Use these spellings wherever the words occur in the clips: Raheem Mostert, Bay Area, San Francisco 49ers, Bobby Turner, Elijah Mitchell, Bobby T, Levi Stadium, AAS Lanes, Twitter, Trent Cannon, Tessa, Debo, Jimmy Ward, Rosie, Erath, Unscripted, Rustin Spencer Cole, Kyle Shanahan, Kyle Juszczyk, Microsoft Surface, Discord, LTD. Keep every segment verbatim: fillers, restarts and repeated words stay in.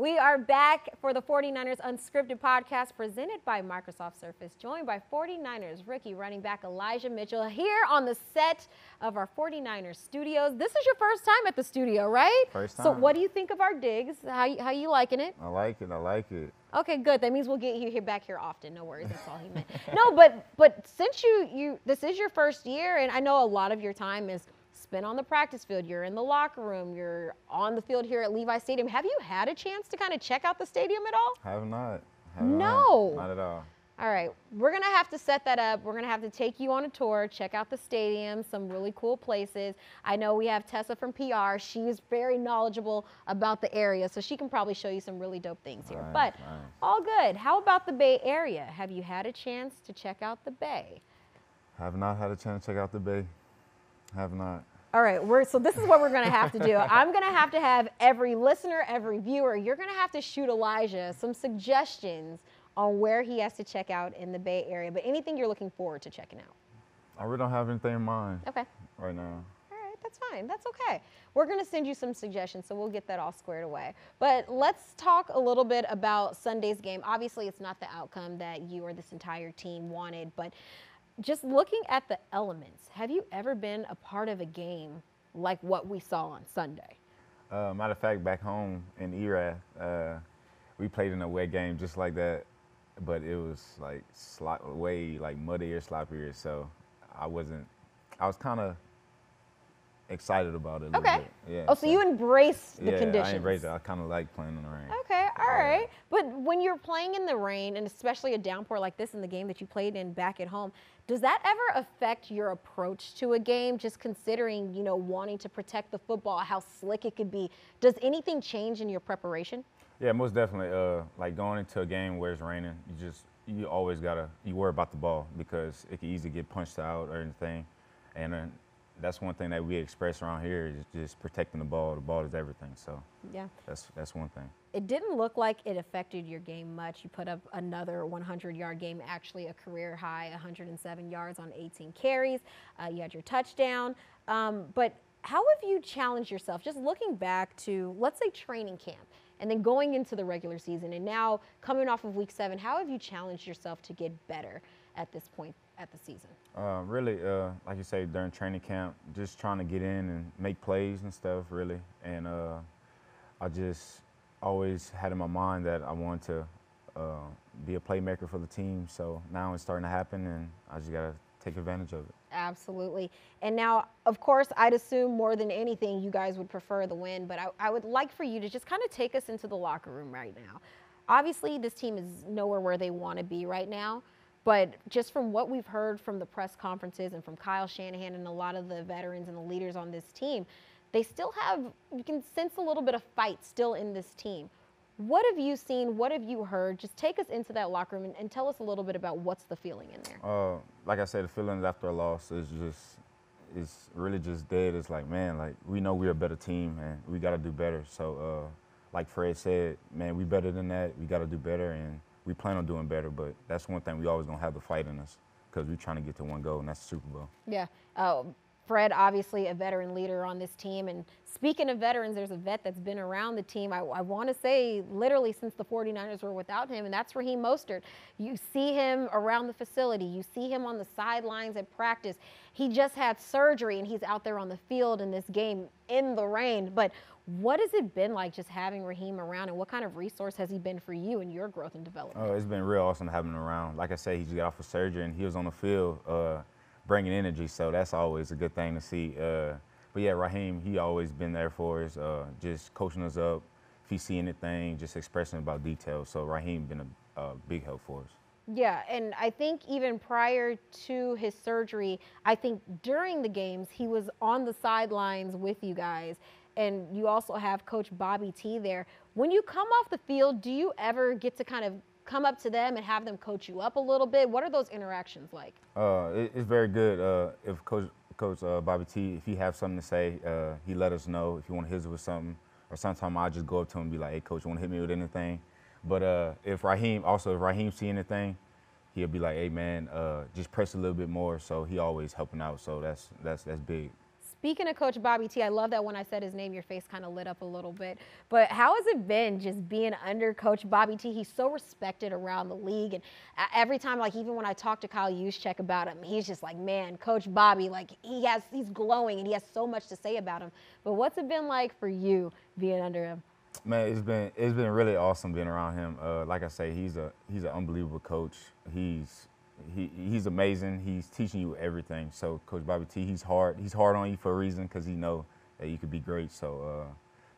We are back for the forty-niners Unscripted Podcast presented by Microsoft Surface, joined by forty-niners rookie running back Elijah Mitchell here on the set of our forty-niners Studios. This is your first time at the studio, right? First time. So what do you think of our digs? How you, how you liking it? I like it. I like it. Okay, good. That means we'll get you here back here often. No worries. That's all he meant. No, but but since you, you this is your first year, and I know a lot of your time is spent on the practice field, you're in the locker room, you're on the field here at Levi Stadium. Have you had a chance to kind of check out the stadium at all? Have not. Have no. Not, not at all. All right, we're gonna have to set that up. We're gonna have to take you on a tour, check out the stadium, some really cool places. I know we have Tessa from P R. She's very knowledgeable about the area, so she can probably show you some really dope things here. Nice, but nice. All good. How about the Bay Area? Have you had a chance to check out the Bay? Have not had a chance to check out the Bay. Have not. All right, we're, so this is what we're going to have to do. I'm going to have to have every listener, every viewer, you're going to have to shoot Elijah some suggestions on where he has to check out in the Bay Area, but anything you're looking forward to checking out. I really don't have anything in mind okay. right now. All right, that's fine. That's okay. We're going to send you some suggestions, so we'll get that all squared away. But let's talk a little bit about Sunday's game. Obviously, it's not the outcome that you or this entire team wanted, but just looking at the elements, have you ever been a part of a game like what we saw on Sunday? Uh, matter of fact, back home in Erath, uh, we played in a wet game just like that, but it was like slop, way like muddier, sloppier. So I wasn't, I was kind of excited about it. A okay. Bit. Yeah, oh, so, so you embraced the yeah, conditions. Yeah, I embraced it. I kind of like playing in the rain. Okay, all right. Yeah. But when you're playing in the rain, and especially a downpour like this in the game that you played in back at home, does that ever affect your approach to a game, just considering, you know, wanting to protect the football, how slick it could be? Does anything change in your preparation? Yeah, most definitely. Uh, like going into a game where it's raining, you just, you always gotta, you worry about the ball because it can easily get punched out or anything. And uh, that's one thing that we express around here is just protecting the ball. The ball is everything, so yeah, that's, that's one thing. It didn't look like it affected your game much. You put up another hundred-yard game, actually a career-high one hundred seven yards on eighteen carries. Uh, you had your touchdown. Um, but how have you challenged yourself, just looking back to, let's say, training camp, and then going into the regular season, and now coming off of week seven, how have you challenged yourself to get better at this point at the season? Uh, really, uh, like you say, during training camp, just trying to get in and make plays and stuff, really. And uh, I just always had in my mind that I wanted to uh, be a playmaker for the team. So now it's starting to happen, and I just got to take advantage of it. Absolutely. And now, of course, I'd assume more than anything you guys would prefer the win, but I, I would like for you to just kind of take us into the locker room right now. Obviously, this team is nowhere where they want to be right now. But just from what we've heard from the press conferences and from Kyle Shanahan and a lot of the veterans and the leaders on this team, they still have, you can sense a little bit of fight still in this team. What have you seen? What have you heard? Just take us into that locker room and, and tell us a little bit about what's the feeling in there. Uh, like I said, the feelings after a loss is just, it's really just dead. It's like, man, like we know we're a better team and we got to do better. So uh, like Fred said, man, we better than that. We got to do better. And we plan on doing better, but that's one thing we always gonna have the fight in us because we're trying to get to one goal, and that's the Super Bowl. Yeah. Uh, Fred, obviously a veteran leader on this team, and speaking of veterans, there's a vet that's been around the team, I, I want to say literally since the forty-niners were without him, and that's Raheem Mostert. You see him around the facility. You see him on the sidelines at practice. He just had surgery, and he's out there on the field in this game in the rain. But what has it been like just having Raheem around, and what kind of resource has he been for you and your growth and development? Oh, it's been real awesome having him around. Like I said, he just got off of surgery, and he was on the field uh, bringing energy, so that's always a good thing to see. Uh, but yeah, Raheem, he always been there for us, uh, just coaching us up. If he see anything, just expressing about details. So Raheem been a, a big help for us. Yeah, and I think even prior to his surgery, I think during the games, he was on the sidelines with you guys. And you also have Coach Bobby T there. When you come off the field, do you ever get to kind of come up to them and have them coach you up a little bit? What are those interactions like? Uh, it, it's very good. Uh, if Coach, Coach uh, Bobby T, if he have something to say, uh, he let us know if you want to hit us with something. Or sometimes I'll just go up to him and be like, hey, Coach, you want to hit me with anything? But uh, if Raheem, also if Raheem see anything, he'll be like, hey, man, uh, just press a little bit more. So he always helping out. So that's, that's, that's big. Speaking of Coach Bobby T, I love that when I said his name, your face kind of lit up a little bit. But how has it been just being under Coach Bobby T? He's so respected around the league. And every time, like even when I talk to Kyle Juszczyk about him, he's just like, man, Coach Bobby, like he has, he's glowing and he has so much to say about him. But what's it been like for you being under him? Man, it's been it's been really awesome being around him. Uh, like I say, he's a he's an unbelievable coach. He's he he's amazing. He's teaching you everything. So Coach Bobby T, he's hard. He's hard on you for a reason because he know that you could be great. So uh,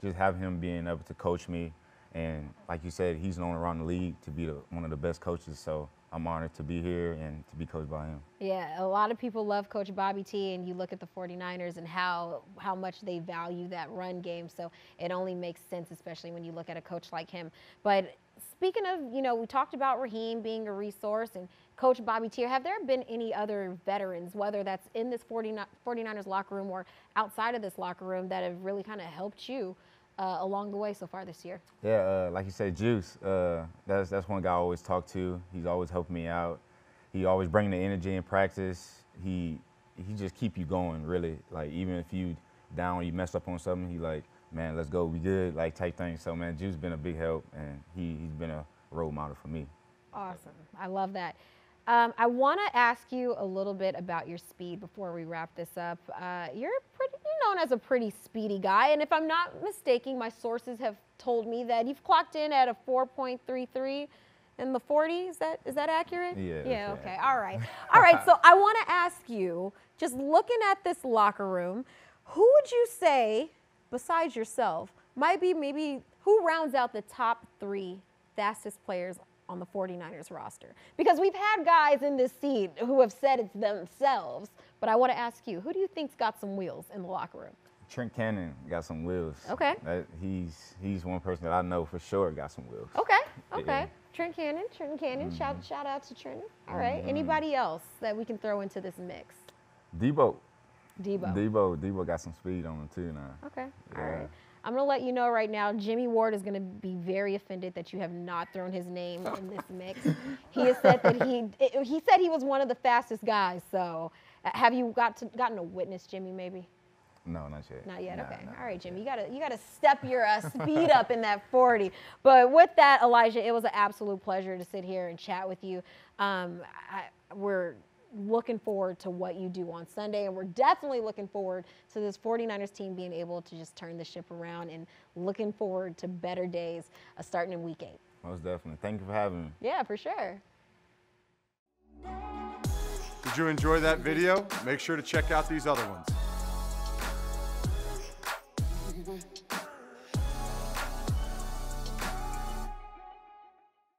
just have him being able to coach me, and like you said, he's known around the league to be the, one of the best coaches. So I'm honored to be here and to be coached by him. Yeah, a lot of people love Coach Bobby T, and you look at the forty-niners and how how much they value that run game. So it only makes sense, especially when you look at a coach like him. But speaking of, you know, we talked about Raheem being a resource and Coach Bobby T. Have there been any other veterans, whether that's in this forty-niners locker room or outside of this locker room, that have really kind of helped you Uh, along the way so far this year? Yeah, uh, like you said, Juice, uh, that's, that's one guy I always talk to. He's always helping me out. He always bring the energy in practice. He he just keep you going, really. Like, even if you down, you messed up on something, he like, man, let's go, we good, like type thing. So, man, Juice's been a big help, and he, he's been a role model for me. Awesome. I love that. Um, I want to ask you a little bit about your speed before we wrap this up. Uh, you're pretty, you're known as a pretty speedy guy, and if I'm not mistaken, my sources have told me that you've clocked in at a four point three three in the forties. Is that is that accurate? Yeah. Yeah. Okay. All right. All right. So I want to ask you, just looking at this locker room, who would you say, besides yourself, might be maybe who rounds out the top three fastest players on the forty-niners roster? Because we've had guys in this seat who have said it's themselves, but I want to ask you, who do you think's got some wheels in the locker room? Trent Cannon got some wheels. Okay. That, he's he's one person that I know for sure got some wheels. Okay, okay. Yeah. Trent Cannon, Trent Cannon, mm-hmm. shout, shout out to Trent. All right, mm-hmm. Anybody else that we can throw into this mix? Debo. Debo. Debo, Debo got some speed on him too now. Okay, yeah. All right. I'm going to let you know right now, Jimmy Ward is going to be very offended that you have not thrown his name in this mix. He has said that he he said he was one of the fastest guys. So have you got to, gotten to witness Jimmy maybe? No, not yet. Not yet. No, okay. No, all right, Jimmy, you got to you got to step your uh, speed up in that forty. But with that, Elijah, it was an absolute pleasure to sit here and chat with you. Um, I, we're looking forward to what you do on Sunday, and we're definitely looking forward to this forty-niners team being able to just turn the ship around, and looking forward to better days uh, starting in week eight. Most definitely. Thank you for having me. Yeah, for sure. Did you enjoy that video? Make sure to check out these other ones.